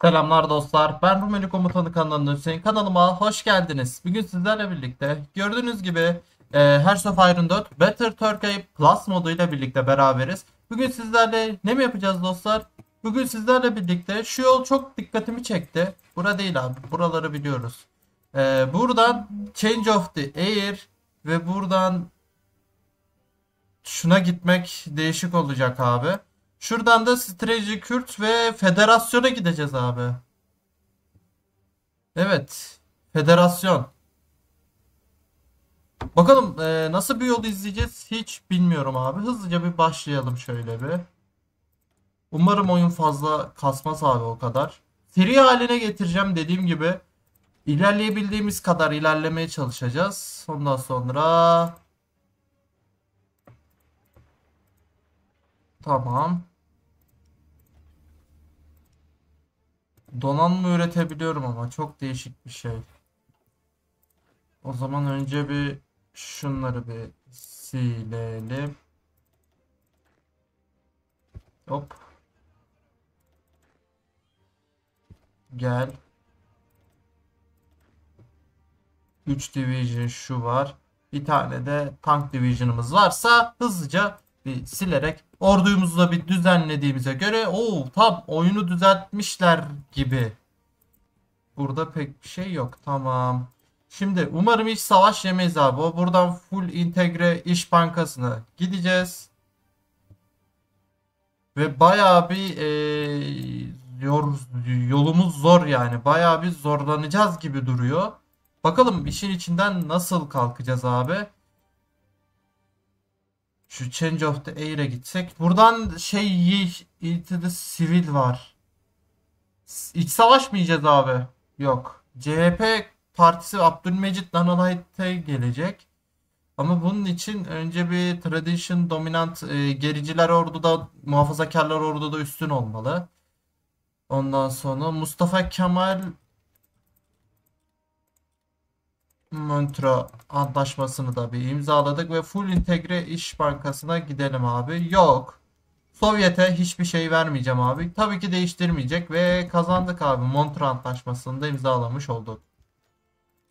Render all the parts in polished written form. Selamlar dostlar, ben Rumeli Komutanı kanalına Hüseyin, kanalıma hoş geldiniz. Bugün sizlerle birlikte gördüğünüz gibi Hearts of Iron 4 Better Turkey Plus moduyla birlikte beraberiz. Bugün sizlerle ne mi yapacağız dostlar? Bugün sizlerle birlikte şu yol çok dikkatimi çekti. Bura değil abi, buraları biliyoruz. Buradan Change of the Heir ve buradan şuna gitmek değişik olacak abi. Şuradan da Strateji Kurt ve Federasyon'a gideceğiz abi. Evet. Federasyon. Bakalım nasıl bir yol izleyeceğiz hiç bilmiyorum abi. Hızlıca bir başlayalım şöyle bir. Umarım oyun fazla kasmaz abi o kadar. Seri haline getireceğim dediğim gibi. İlerleyebildiğimiz kadar ilerlemeye çalışacağız. Ondan sonra... Tamam. Donanma üretebiliyorum ama çok değişik bir şey. O zaman önce bir şunları bir silelim. Hop. Gel. 3 division şu var. Bir tane de tank division'ımız varsa hızlıca bir silerek orduyumuzu da bir düzenlediğimize göre tam oyunu düzeltmişler gibi. Burada pek bir şey yok. Tamam. Şimdi umarım hiç savaş yemeyiz abi. Buradan full integre iş bankasına gideceğiz. Ve bayağı bir yolumuz zor yani. Bayağı bir zorlanacağız gibi duruyor. Bakalım işin içinden nasıl kalkacağız abi. Şu Change of the Air'e gitsek. Buradan sivil var. İç savaş mı yiyeceğiz abi? Yok. CHP partisi Abdülmecit Nanolite'e gelecek. Ama bunun için önce bir tradition dominant gericiler orduda, muhafazakarlar orduda üstün olmalı. Ondan sonra Mustafa Kemal Montrö antlaşmasını da bir imzaladık ve full integre iş bankasına gidelim abi. Yok. Sovyet'e hiçbir şey vermeyeceğim abi. Tabii ki değiştirmeyecek ve kazandık abi. Montrö antlaşmasını da imzalamış olduk.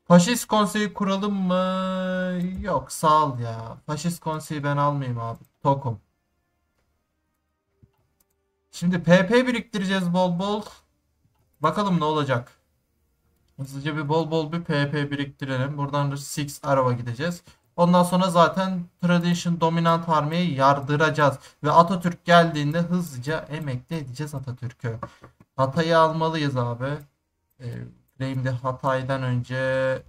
Faşist konseyi kuralım mı? Yok, sağ ol ya. Faşist konseyi ben almayayım abi. Tokum. Şimdi PP biriktireceğiz bol bol. Bakalım ne olacak. Hızlıca bir bol bir PP biriktirelim. Buradan 6 araba gideceğiz. Ondan sonra zaten Tradition Dominant Army'ye yardıracağız. Ve Atatürk geldiğinde hızlıca emekli edeceğiz Atatürk'ü. Hatay'ı almalıyız abi. Benim de Hatay'dan önce...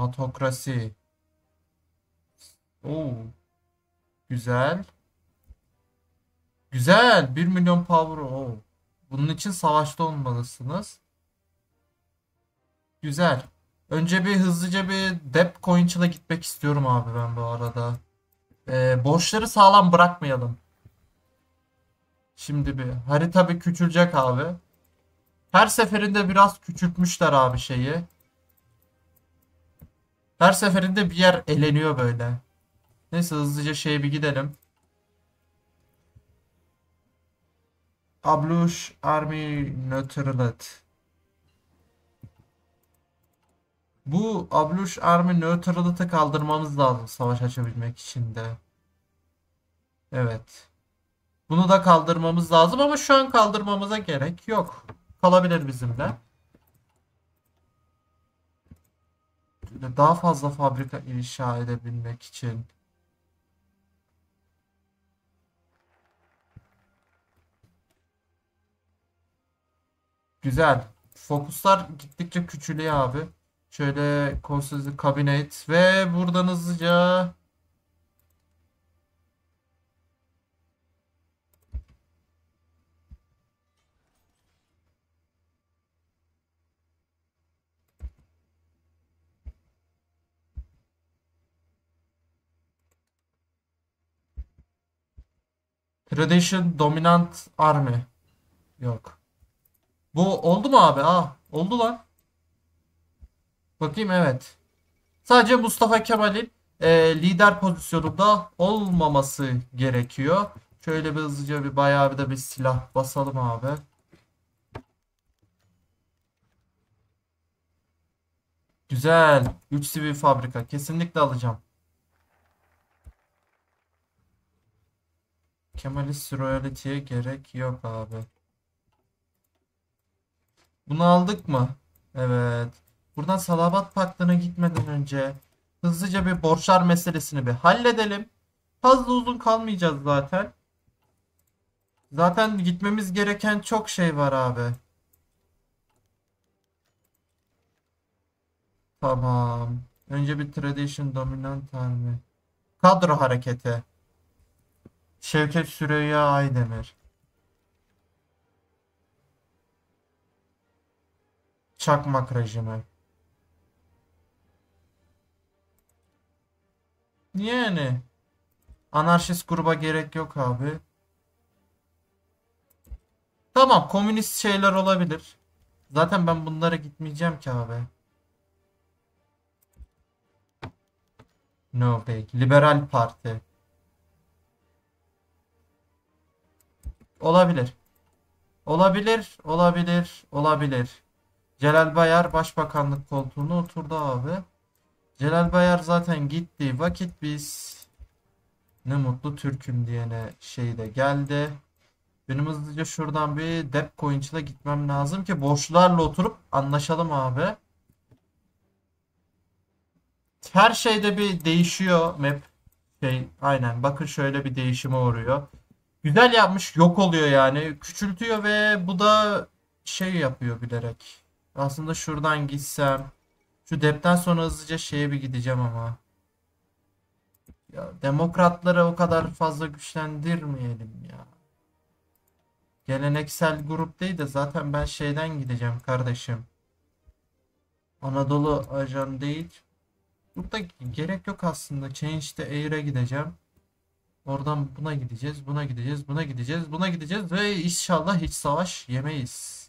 Atokrasi. Oo. Güzel. Güzel. 1 milyon power. Oo. Bunun için savaşta olmalısınız. Güzel. Önce bir hızlıca bir Dep Coinçıl'a gitmek istiyorum abi ben bu arada. Borçları sağlam bırakmayalım. Şimdi bir harita bir küçülecek abi. Her seferinde biraz küçültmüşler abi şeyi. Her seferinde bir yer eleniyor böyle. Neyse hızlıca şeye bir gidelim. Abluş Army Neutralet. Bu Abluş Army Neutralet'ı kaldırmamız lazım savaş açabilmek için de. Evet. Bunu da kaldırmamız lazım ama şu an kaldırmamıza gerek yok. Kalabilir bizimle. Daha fazla fabrika inşa edebilmek için. Güzel. Fokuslar gittikçe küçülüyor abi. Şöyle konsolosluk kabinet ve buradan hızlıca... Tradition Dominant Army. Yok. Bu oldu mu abi? Ah, oldu lan. Bakayım, evet. Sadece Mustafa Kemal'in lider pozisyonunda olmaması gerekiyor. Şöyle bir hızlıca bir bayağı bir de bir silah basalım abi. Güzel. 3 sivil fabrika. Kesinlikle alacağım. Kemalist royality'ye gerek yok abi. Bunu aldık mı? Evet. Buradan Salavat Paktı'na gitmeden önce hızlıca bir borçlar meselesini bir halledelim. Fazla uzun kalmayacağız zaten. Zaten gitmemiz gereken çok şey var abi. Tamam. Önce bir tradition dominant army. Kadro hareketi. Şevket Süreyya Aydemir. Çakmak rejimi. Yani. Anarşist gruba gerek yok abi. Tamam, komünist şeyler olabilir. Zaten ben bunlara gitmeyeceğim ki abi. No big. Liberal Parti. Olabilir. Olabilir. Olabilir. Olabilir. Celal Bayar başbakanlık koltuğuna oturdu abi. Celal Bayar zaten gittiği vakit biz ne mutlu Türk'üm diyene şey de geldi. Benim hızlıca şuradan bir Dep Coin'çı'la gitmem lazım ki borçlarla oturup anlaşalım abi. Her şeyde bir değişiyor map. Şey, aynen bakın şöyle bir değişime uğruyor. Güzel yapmış, yok oluyor yani. Küçültüyor ve bu da şey yapıyor bilerek. Aslında şuradan gitsem. Şu depten sonra hızlıca şeye bir gideceğim ama. Ya demokratları o kadar fazla güçlendirmeyelim ya. Geleneksel grup değil de zaten ben şeyden gideceğim kardeşim. Anadolu ajan değil. Burada gerek yok aslında. Change the Air'e gideceğim. Oradan buna gideceğiz. Buna gideceğiz. Buna gideceğiz. Buna gideceğiz. Ve inşallah hiç savaş yemeyiz.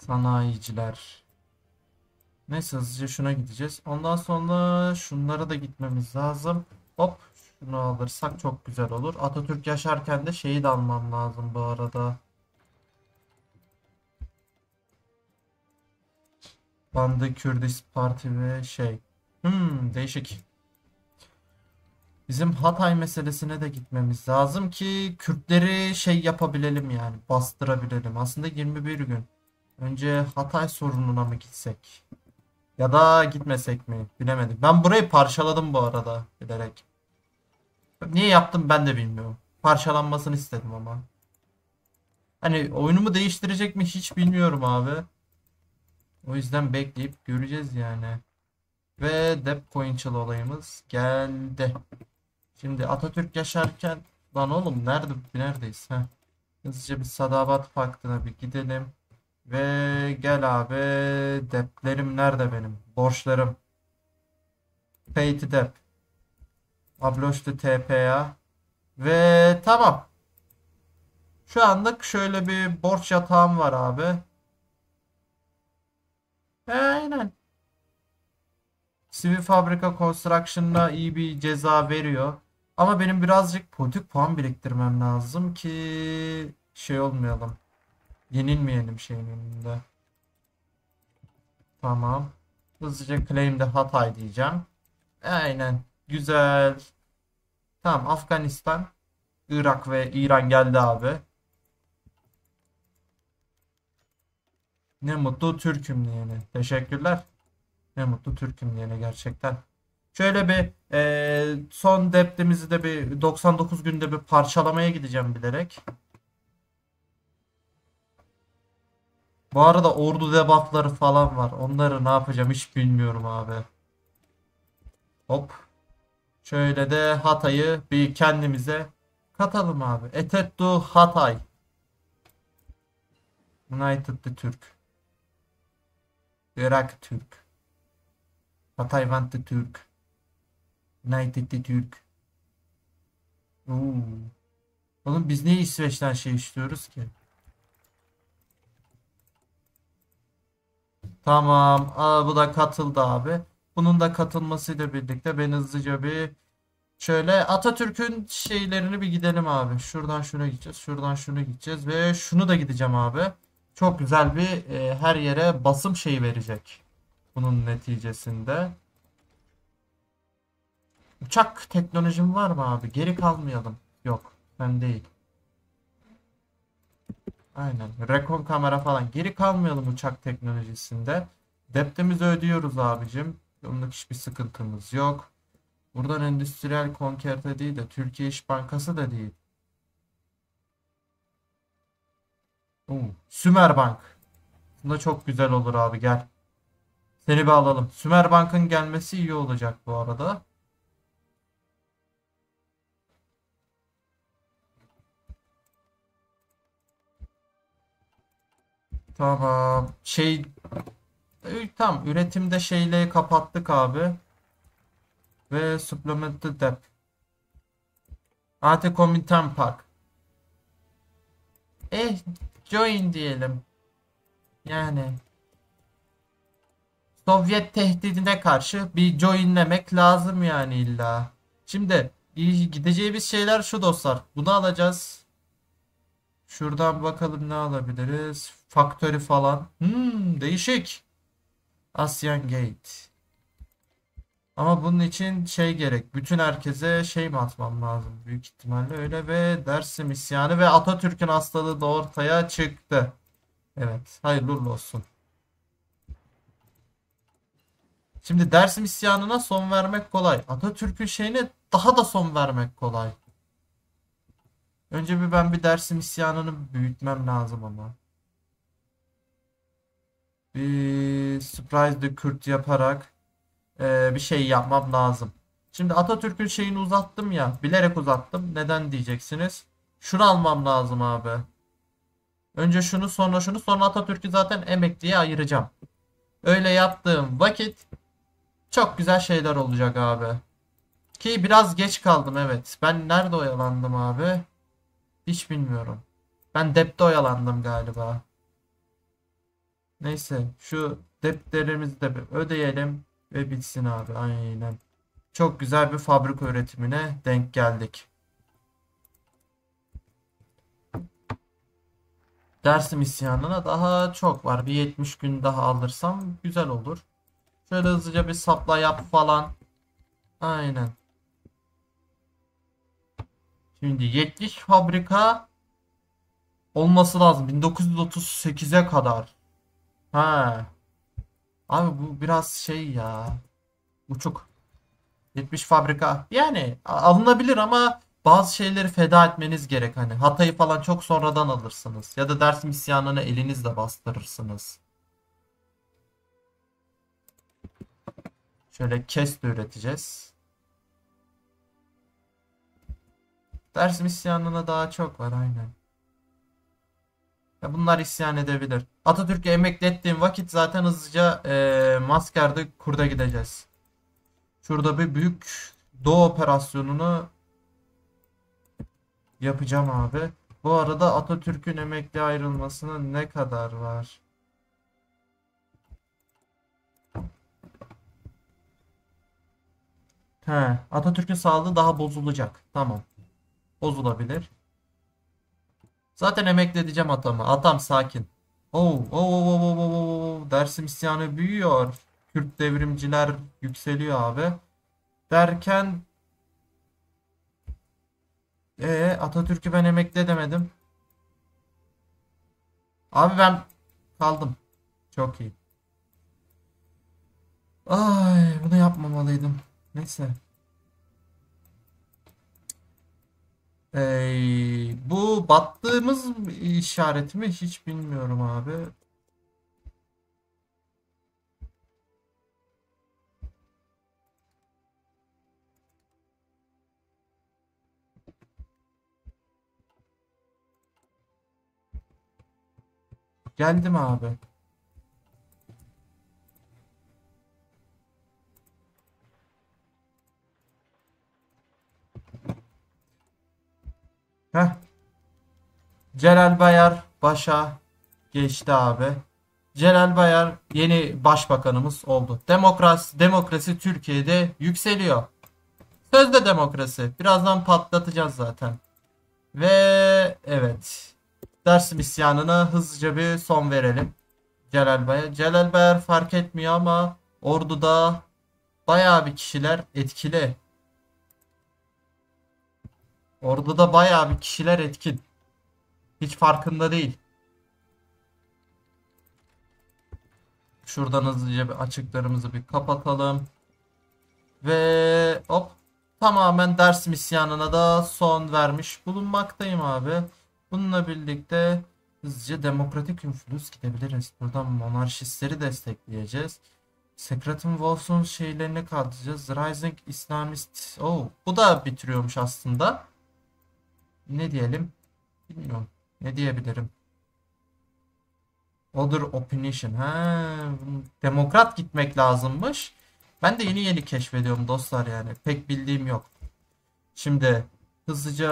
Sanayiciler. Neyse hızlıca şuna gideceğiz. Ondan sonra şunlara da gitmemiz lazım. Hop şunu alırsak çok güzel olur. Atatürk yaşarken de şeyi de almam lazım bu arada. Bandı Kürdist Parti ve şey. Değişik. Bizim Hatay meselesine de gitmemiz lazım ki Kürtleri şey yapabilelim yani bastırabilelim. Aslında 21 gün. Önce Hatay sorununa mı gitsek? Ya da gitmesek mi? Bilemedim. Ben burayı parçaladım bu arada bilerek. Niye yaptım ben de bilmiyorum. Parçalanmasını istedim ama. Hani oyunumu değiştirecek mi hiç bilmiyorum abi. O yüzden bekleyip göreceğiz yani. Ve Dep Coin'çılı olayımız geldi. Şimdi Atatürk yaşarken... Lan oğlum neredeyiz? Heh. Hızlıca bir Sadabat Paktı'na bir gidelim. Ve gel abi, deplerim nerede benim? Borçlarım. Pay to dep. Abloş to TPA. Ve tamam. Şu anlık şöyle bir borç yatağım var abi. Aynen. Sivil fabrika construction'la iyi bir ceza veriyor. Ama benim birazcık politik puan biriktirmem lazım ki şey olmayalım. Yenilmeyelim şeyin önünde. Tamam. Hızlıca claim'de Hatay diyeceğim. Aynen. Güzel. Tamam. Afganistan, Irak ve İran geldi abi. Ne mutlu Türk'üm diyene. Teşekkürler. Ne mutlu Türk'üm diyene gerçekten. Şöyle bir son deptemizi de bir 99 günde bir parçalamaya gideceğim bilerek. Bu arada ordu debuffları falan var. Onları ne yapacağım hiç bilmiyorum abi. Hop. Şöyle de Hatay'ı bir kendimize katalım abi. Etettu Hatay. United the Türk. Irak Türk. Hatay want the Türk. United the Türk. Oğlum biz niye İsveç'ten şey istiyoruz ki? Tamam. Aa, bu da katıldı abi. Bunun da katılmasıyla birlikte ben hızlıca bir şöyle Atatürk'ün şeylerini bir gidelim abi. Şuradan şuna gideceğiz. Şuradan şuna gideceğiz. Ve şunu da gideceğim abi. Çok güzel bir her yere basım şeyi verecek. Bunun neticesinde. Uçak teknolojim var mı abi? Geri kalmayalım. Yok. Ben değil. Aynen. Rekon kamera falan. Geri kalmayalım uçak teknolojisinde. Deptemizi ödüyoruz abicim. Onluk hiçbir sıkıntımız yok. Buradan endüstriyel konkerta değil de Türkiye İş Bankası da değil. Sümer Bank. Bunda çok güzel olur abi, gel. Seni bir alalım. Sümer Bank'ın gelmesi iyi olacak bu arada. Tamam. Tam üretimde şeyle kapattık abi. Ve supplemented dep. AT Komitan Park. Join diyelim. Yani Sovyet tehdidine karşı bir joinlemek lazım yani illa. Şimdi gideceğimiz şeyler şu dostlar. Bunu alacağız. Şuradan bakalım ne alabiliriz. Faktörü falan. Değişik. Asian Gate. Ama bunun için şey gerek. Bütün herkese şey mi atmam lazım? Büyük ihtimalle öyle ve Dersim isyanı ve Atatürk'ün hastalığı da ortaya çıktı. Evet. Hayırlı uğurlu olsun. Şimdi Dersim isyanına son vermek kolay. Atatürk'ün şeyine daha da son vermek kolay. Önce ben bir Dersim isyanını büyütmem lazım ama. Bir surprise de Kurt yaparak bir şey yapmam lazım. Şimdi Atatürk'ün şeyini uzattım ya. Bilerek uzattım. Neden diyeceksiniz. Şunu almam lazım abi. Önce şunu sonra şunu sonra Atatürk'ü zaten emekliye ayıracağım. Öyle yaptığım vakit çok güzel şeyler olacak abi. Ki biraz geç kaldım evet. Ben nerede oyalandım abi? Hiç bilmiyorum. Ben depte oyalandım galiba. Neyse şu deplerimizi de ödeyelim ve bitsin abi, aynen. Çok güzel bir fabrika üretimine denk geldik. Dersim isyanına daha çok var. Bir 70 gün daha alırsam güzel olur. Şöyle hızlıca bir sapla yap falan. Aynen. Şimdi 70 fabrika olması lazım. 1938'e kadar. Ha. Abi bu biraz şey ya. Uçuk. 70 fabrika. Yani alınabilir ama bazı şeyleri feda etmeniz gerek. Hani Hatay'ı falan çok sonradan alırsınız. Ya da Dersim isyanını elinizle bastırırsınız. Şöyle kes de üreteceğiz. Dersim isyanına daha çok var aynen. Ya bunlar isyan edebilir. Atatürk'ü emekli ettiğim vakit zaten hızlıca maskerde kurda gideceğiz. Şurada bir büyük doğu operasyonunu yapacağım abi. Bu arada Atatürk'ün emekli ayrılmasına ne kadar var? Atatürk'ün sağlığı daha bozulacak. Tamam. Bozulabilir. Zaten emekli edeceğim atamı. Atam sakin. Dersim isyanı büyüyor. Kürt devrimciler yükseliyor abi. Derken Atatürk'ü ben emekli edemedim. Abi ben kaldım. Çok iyi. Ay, bunu yapmamalıydım. Neyse. Bu battığımız işareti mi hiç bilmiyorum abi. Geldim abi. Heh. Celal Bayar başa geçti abi. Celal Bayar yeni başbakanımız oldu. Demokrasi Türkiye'de yükseliyor. Sözde demokrasi. Birazdan patlatacağız zaten. Ve evet. Dersim isyanına hızlıca bir son verelim. Celal Bayar. Celal Bayar fark etmiyor ama orduda bayağı bir kişiler etkili. Orduda bayağı bir kişiler etkin. Hiç farkında değil. Şuradan hızlıca bir açıklarımızı bir kapatalım. Ve hop. Tamamen Dersim isyanına da son vermiş bulunmaktayım abi. Bununla birlikte hızlıca demokratik influence gidebiliriz. Buradan monarşistleri destekleyeceğiz. Secretum Wolf'un şeylerini kaldıracağız. Rising Islamist. Oh, bu da bitiriyormuş aslında. Ne diyelim? Bilmiyorum. Ne diyebilirim? Other Opinion. Ha, demokrat gitmek lazımmış. Ben de yeni keşfediyorum dostlar yani. Pek bildiğim yok. Şimdi hızlıca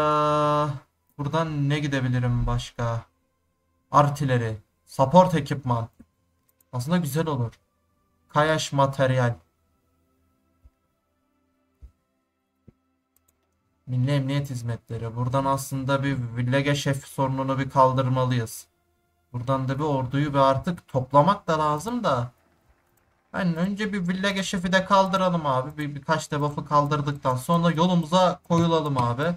buradan ne gidebilirim başka? Artileri. Support ekipman. Aslında güzel olur. Kayaş materyal. Milli Emniyet Hizmetleri. Buradan aslında bir village şef sorununu bir kaldırmalıyız. Buradan da bir orduyu bir artık toplamak da lazım da. Yani önce bir village şefi de kaldıralım abi. Birkaç debuff'ı kaldırdıktan sonra yolumuza koyulalım abi.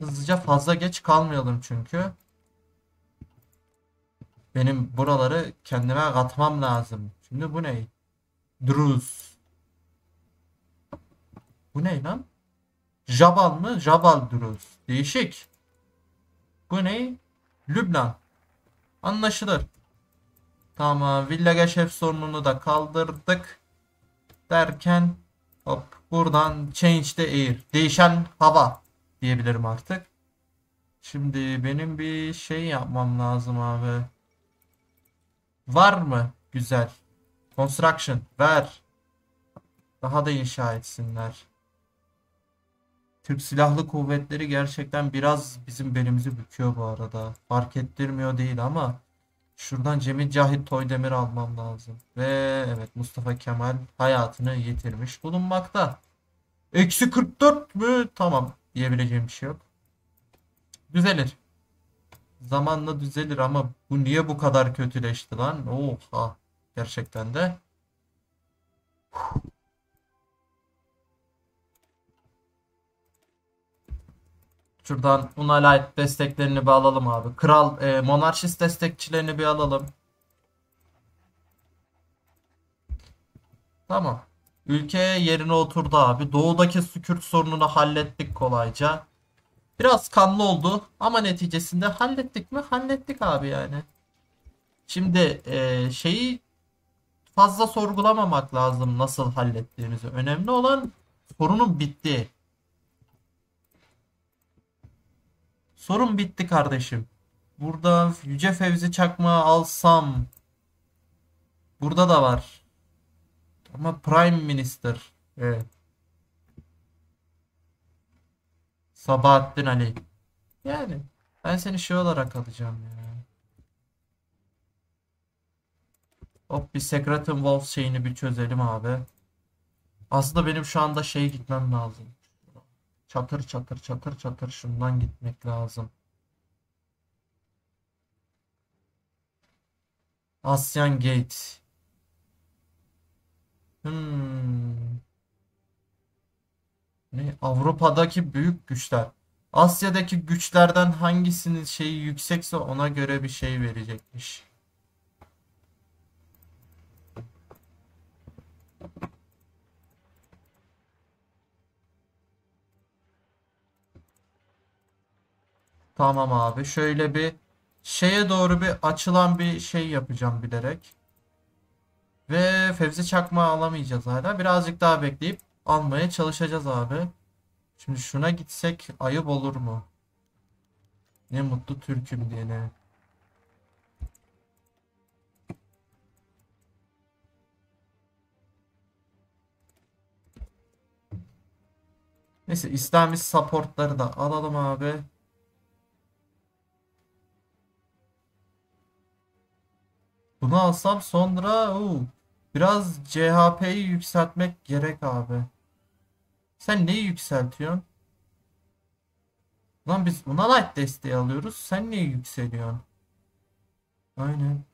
Hızlıca fazla geç kalmayalım çünkü. Benim buraları kendime katmam lazım. Şimdi bu ne? Druz. Bu ne lan? Jabal mı? Jabal Druz. Değişik. Bu ne? Lübnan. Anlaşılır. Tamam. Village şef sorununu da kaldırdık. Derken hop buradan Change the Heir. Değişen hava diyebilirim artık. Şimdi benim bir şey yapmam lazım abi. Var mı? Güzel. Construction. Ver. Daha da inşa etsinler. Türk Silahlı Kuvvetleri gerçekten biraz bizim belimizi büküyor bu arada. Fark ettirmiyor değil ama şuradan Cemil Cahit Toydemir almam lazım. Ve evet Mustafa Kemal hayatını yitirmiş bulunmakta. Eksi 44 mü? Tamam. Diyebileceğim bir şey yok. Düzelir. Zamanla düzelir ama bu niye bu kadar kötüleşti lan? Oha. Gerçekten de. Şuradan Unalite desteklerini bir alalım abi. Kral monarşist destekçilerini bir alalım. Tamam. Ülke yerine oturdu abi. Doğudaki Kürt sorununu hallettik kolayca. Biraz kanlı oldu ama neticesinde hallettik mi? Hallettik abi yani. Şimdi şeyi fazla sorgulamamak lazım nasıl hallettiğimizi. Önemli olan sorunun bitti. Sorun bitti kardeşim. Burada Yüce Fevzi Çakmağı alsam. Burada da var. Ama Prime Minister. Evet. Sabahattin Ali. Yani ben seni şey olarak alacağım ya. Hop bir Secretum Wolf şeyini bir çözelim abi. Aslında benim şu anda şey gitmem lazım. Çatır çatır çatır çatır şundan gitmek lazım. Asyan Gate. Ne? Avrupa'daki büyük güçler. Asya'daki güçlerden hangisinin şeyi yüksekse ona göre bir şey verecekmiş. Tamam abi. Şöyle bir şeye doğru bir açılan bir şey yapacağım bilerek. Ve Fevzi Çakmağı alamayacağız hala. Birazcık daha bekleyip almaya çalışacağız abi. Şimdi şuna gitsek ayıp olur mu? Ne mutlu Türk'üm diye ne? Neyse İslamist supportları da alalım abi. Bunu alsam sonra biraz CHP'yi yükseltmek gerek abi. Sen neyi yükseltiyorsun? Lan biz buna light desteği alıyoruz. Sen neyi yükseliyorsun? Aynen.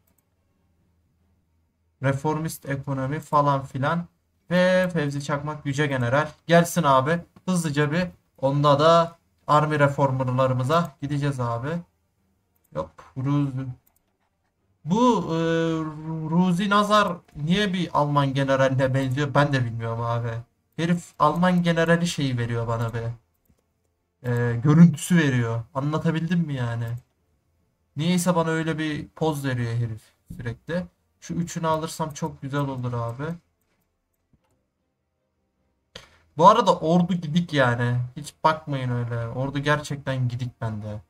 Reformist ekonomi falan filan. Ve Fevzi Çakmak Yüce General. Gelsin abi. Hızlıca bir onda da Army Reformer'larımıza gideceğiz abi. Yok. Bu Ruzi Nazar niye bir Alman generaline benziyor? Ben de bilmiyorum abi. Herif Alman generali şeyi veriyor bana be. Görüntüsü veriyor. Anlatabildim mi yani? Niyeyse bana öyle bir poz veriyor herif sürekli. Şu üçünü alırsam çok güzel olur abi. Bu arada ordu gidik yani. Hiç bakmayın öyle. Ordu gerçekten gidik bende.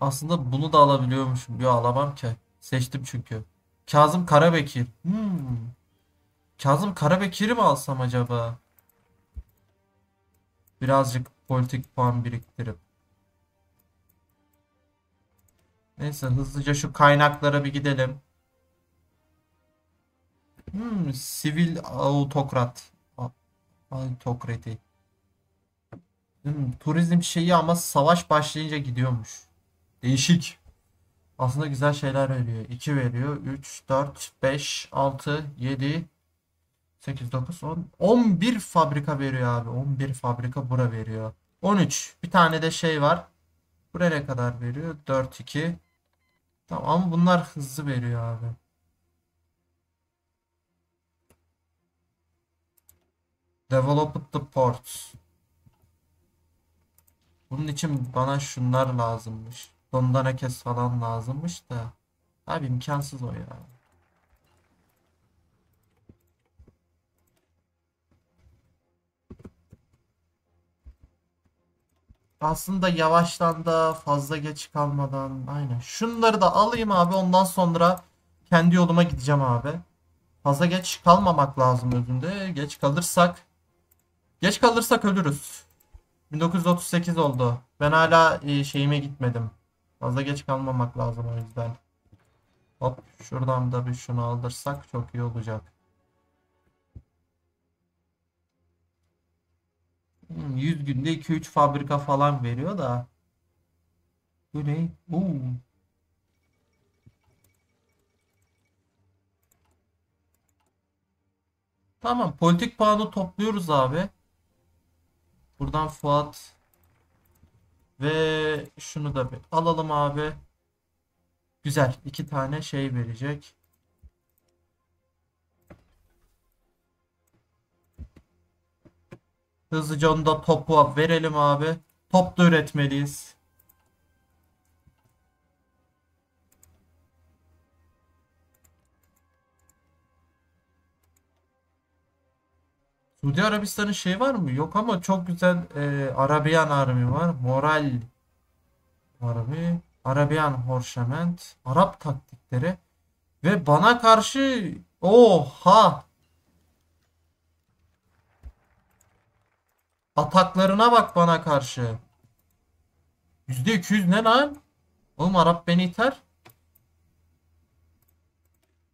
Aslında bunu da alabiliyormuşum. Yo, alamam ki. Seçtim çünkü. Kazım Karabekir. Kazım Karabekir'i mi alsam acaba? Birazcık politik puan biriktirip. Neyse hızlıca şu kaynaklara bir gidelim. Sivil autokrat. Autokrati. Turizm şeyi ama savaş başlayınca gidiyormuş. Değişik. Aslında güzel şeyler veriyor. 2 veriyor. 3, 4, 5, 6, 7, 8, 9, 10. 11 fabrika veriyor abi. 11 fabrika bura veriyor. 13. Bir tane de şey var. Buraya ne kadar veriyor? 4, 2. Tamam ama bunlar hızlı veriyor abi. Develop the ports. Bunun için bana şunlar lazımmış. Dondanakes falan lazımmış da. Abi imkansız o ya. Aslında yavaştan da fazla geç kalmadan. Aynen. Şunları da alayım abi. Ondan sonra kendi yoluma gideceğim abi. Fazla geç kalmamak lazım özünde. Geç kalırsak ölürüz. 1938 oldu. Ben hala şeyime gitmedim. Fazla geç kalmamak lazım o yüzden. Hop şuradan da bir şunu alırsak çok iyi olacak. Hmm, 100 günde 2-3 fabrika falan veriyor da. Bu ne? Tamam, politik puanı topluyoruz abi. Buradan Fuat ve şunu da bir alalım abi. Güzel. 2 tane şey verecek. Hızlıca onu da topu verelim abi. Top da üretmeliyiz. Suudi Arabistan'ın şey var mı? Yok ama çok güzel Arabiyan Army var. Moral Army. Arabiyan Horşement. Arap taktikleri. Ve bana karşı oha! Ataklarına bak bana karşı. %200 ne lan? Oğlum Arap beni iter.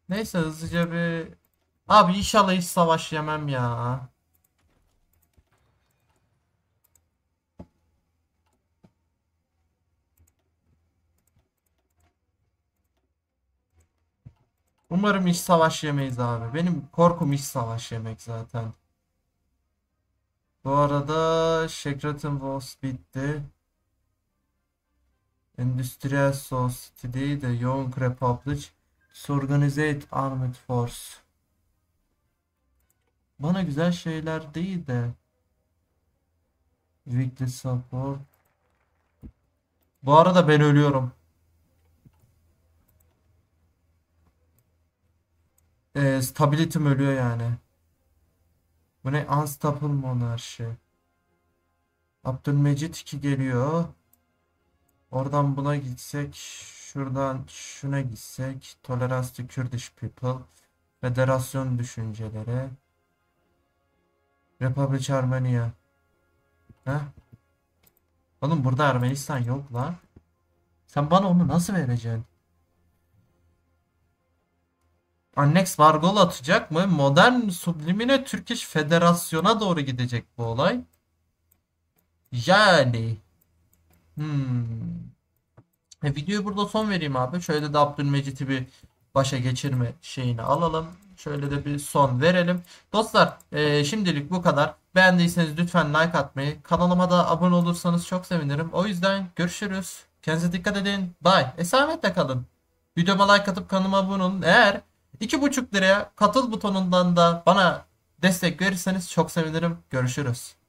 Neyse hızlıca bir... Abi inşallah hiç savaş yemem ya. Umarım hiç savaş yemeyiz abi. Benim korkum hiç savaş yemek zaten. Bu arada Shackleton Walls bitti. Industrial Society, The Young Republic, Disorganized Armed Force. Bana güzel şeyler değil de. Weekly Support. Bu arada ben ölüyorum. Stability'm ölüyor yani. Bu ne? Unstoppable monarşi. Abdülmecit 2 geliyor. Oradan buna gitsek. Şuradan şuna gitsek. Tolerance to Kurdish people. Federasyon düşünceleri. Republic Armenia. Heh. Oğlum burada Ermenistan yok la. Sen bana onu nasıl vereceksin? Annex Vargol atacak mı? Modern sublimine Türkiş Federasyon'a doğru gidecek bu olay. Yani. Videoyu burada son vereyim abi. Şöyle de Abdülmecit'i bir başa geçirme şeyini alalım. Şöyle de bir son verelim. Dostlar şimdilik bu kadar. Beğendiyseniz lütfen like atmayı. Kanalıma da abone olursanız çok sevinirim. O yüzden görüşürüz. Kendinize dikkat edin. Bye. Esametle kalın. Videoma like atıp kanalıma abone olun. Eğer 2,5 liraya katıl butonundan da bana destek verirseniz çok sevinirim. Görüşürüz.